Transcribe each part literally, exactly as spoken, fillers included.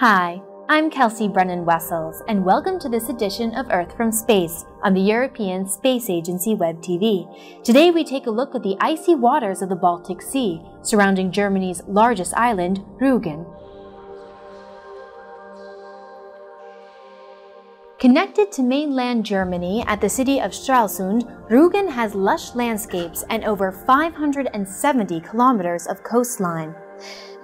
Hi, I'm Kelsey Brennan-Wessels, and welcome to this edition of Earth from Space on the European Space Agency Web T V. Today we take a look at the icy waters of the Baltic Sea, surrounding Germany's largest island, Rügen. Connected to mainland Germany at the city of Stralsund, Rügen has lush landscapes and over five hundred seventy kilometers of coastline.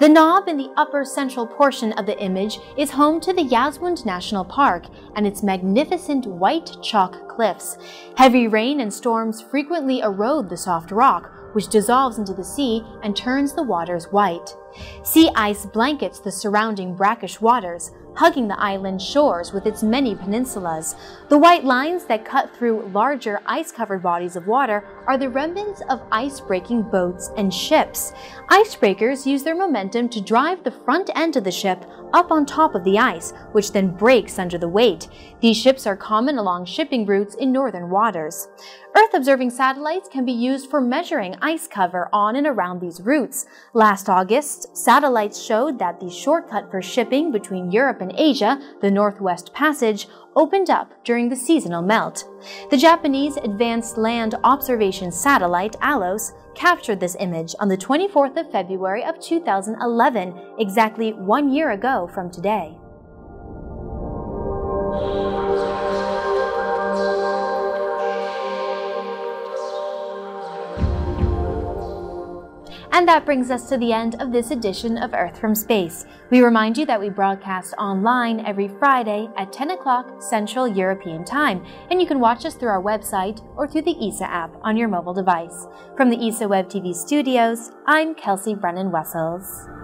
The knob in the upper central portion of the image is home to the Jasmund National Park and its magnificent white chalk cliffs. Heavy rain and storms frequently erode the soft rock, which dissolves into the sea and turns the waters white. Sea ice blankets the surrounding brackish waters, hugging the island's shores with its many peninsulas. The white lines that cut through larger ice-covered bodies of water are the remnants of ice-breaking boats and ships. Icebreakers use their momentum to drive the front end of the ship up on top of the ice, which then breaks under the weight. These ships are common along shipping routes in northern waters. Earth-observing satellites can be used for measuring ice cover on and around these routes. Last August, satellites showed that the shortcut for shipping between Europe and Asia, the Northwest Passage, opened up during the seasonal melt. The Japanese Advanced Land Observation Satellite, ALOS, captured this image on the twenty-fourth of February of two thousand eleven, exactly one year ago from today. And that brings us to the end of this edition of Earth from Space. We remind you that we broadcast online every Friday at ten o'clock Central European Time, and you can watch us through our website or through the E S A app on your mobile device. From the E S A Web T V studios, I'm Kelsey Brennan-Wessels.